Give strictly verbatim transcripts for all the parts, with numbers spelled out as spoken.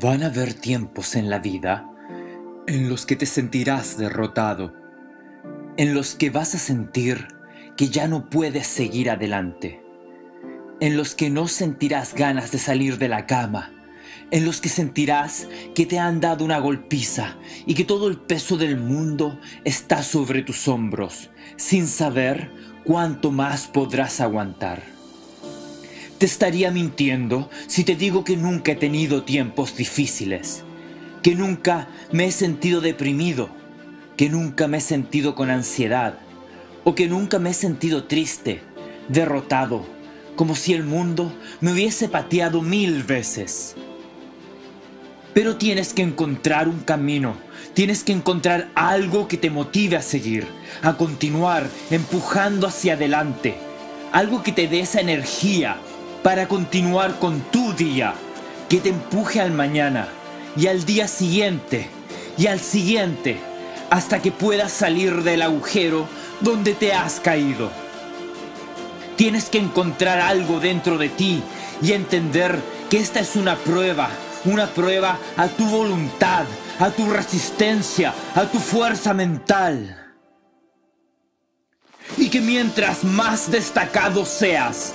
Van a haber tiempos en la vida en los que te sentirás derrotado, en los que vas a sentir que ya no puedes seguir adelante, en los que no sentirás ganas de salir de la cama, en los que sentirás que te han dado una golpiza y que todo el peso del mundo está sobre tus hombros, sin saber cuánto más podrás aguantar. Te estaría mintiendo si te digo que nunca he tenido tiempos difíciles, que nunca me he sentido deprimido, que nunca me he sentido con ansiedad, o que nunca me he sentido triste, derrotado, como si el mundo me hubiese pateado mil veces. Pero tienes que encontrar un camino, tienes que encontrar algo que te motive a seguir, a continuar empujando hacia adelante, algo que te dé esa energía para continuar con tu día, que te empuje al mañana y al día siguiente y al siguiente, hasta que puedas salir del agujero donde te has caído. Tienes que encontrar algo dentro de ti y entender que esta es una prueba. Una prueba a tu voluntad, a tu resistencia, a tu fuerza mental. Y que mientras más destacado seas,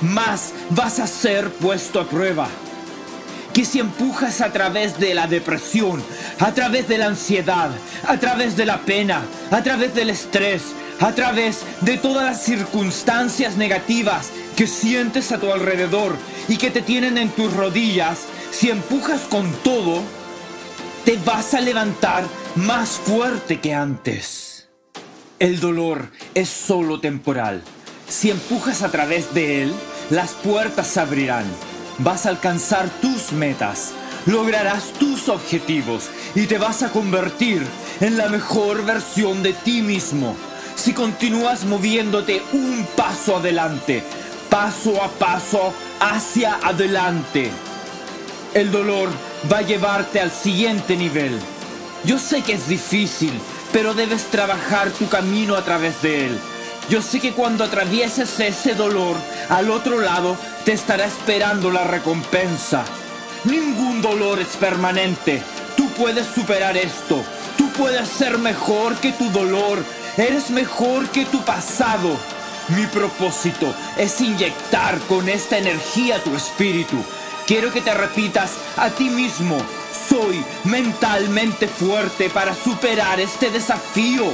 más vas a ser puesto a prueba. Que si empujas a través de la depresión, a través de la ansiedad, a través de la pena, a través del estrés, a través de todas las circunstancias negativas que sientes a tu alrededor y que te tienen en tus rodillas, si empujas con todo, te vas a levantar más fuerte que antes. El dolor es solo temporal. Si empujas a través de él, las puertas se abrirán. Vas a alcanzar tus metas, lograrás tus objetivos y te vas a convertir en la mejor versión de ti mismo. Si continúas moviéndote un paso adelante, paso a paso hacia adelante, el dolor va a llevarte al siguiente nivel. Yo sé que es difícil, pero debes trabajar tu camino a través de él. Yo sé que cuando atravieses ese dolor, al otro lado te estará esperando la recompensa. Ningún dolor es permanente. Tú puedes superar esto. Tú puedes ser mejor que tu dolor. Eres mejor que tu pasado. Mi propósito es inyectar con esta energía tu espíritu. Quiero que te repitas a ti mismo: soy mentalmente fuerte para superar este desafío.